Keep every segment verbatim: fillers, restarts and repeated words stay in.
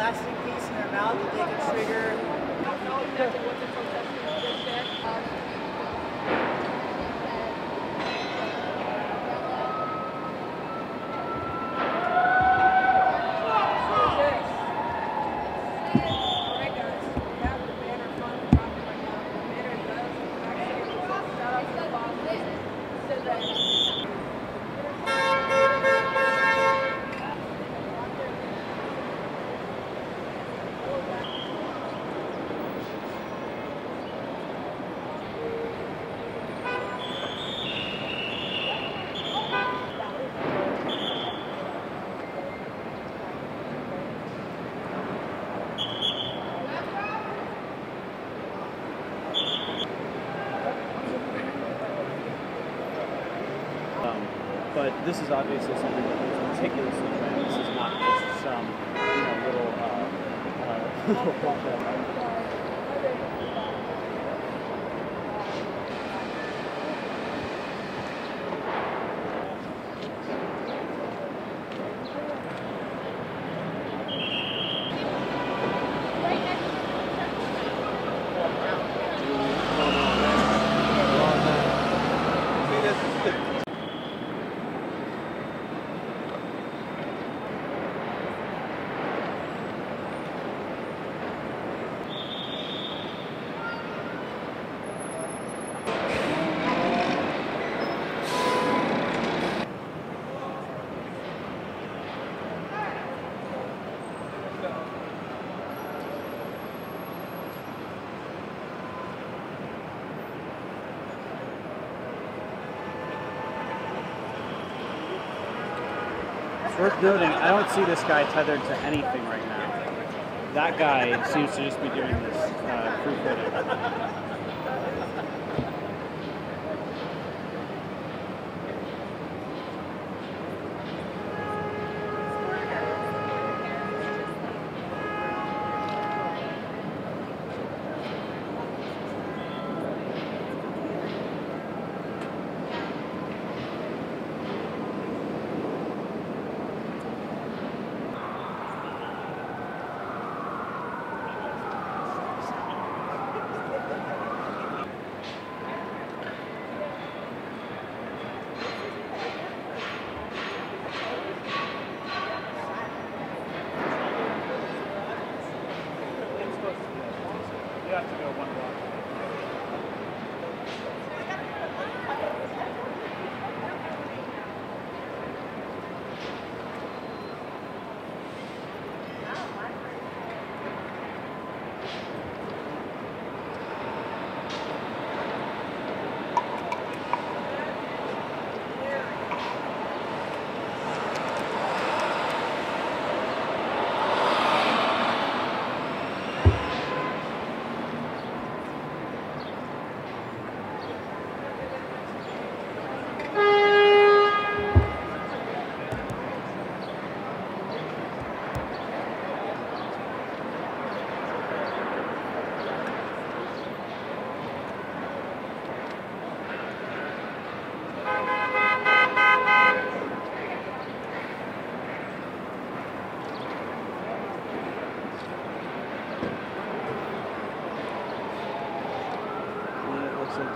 plastic piece in their mouth that they could trigger. I don't know exactly what the protest is just yet. But this is obviously something that is meticulously planned. This is not just some you know, little uh, little pop-up. Worth noting, I don't see this guy tethered to anything right now. That guy seems to just be doing this uh, crew footage.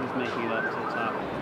He's making it up to the top.